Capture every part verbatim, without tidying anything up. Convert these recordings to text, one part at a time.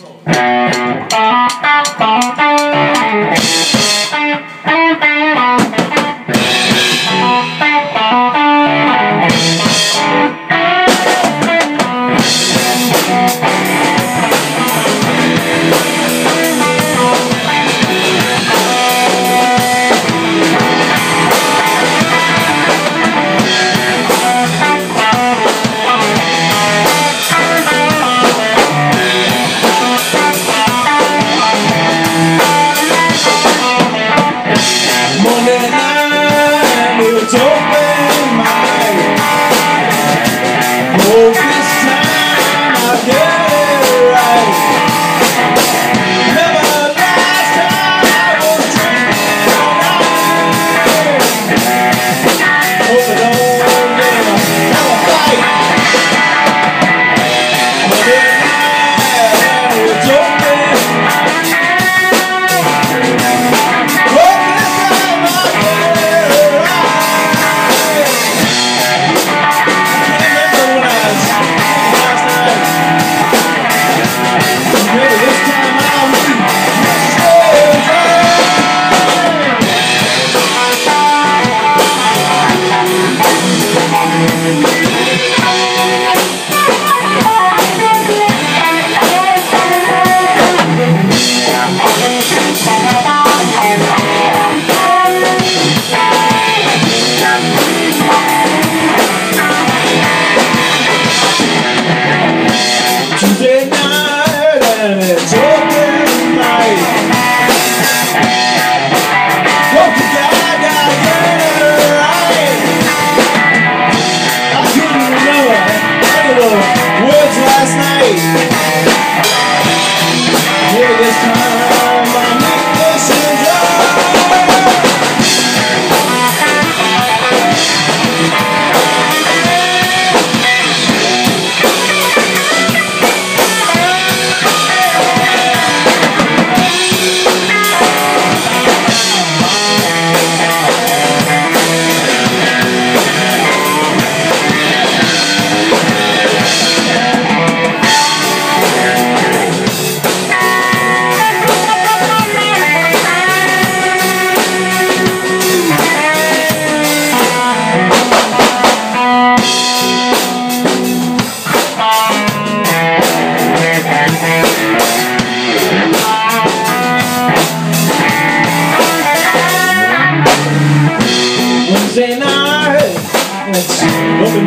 Open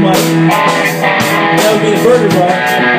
mic. That would be the burger bar.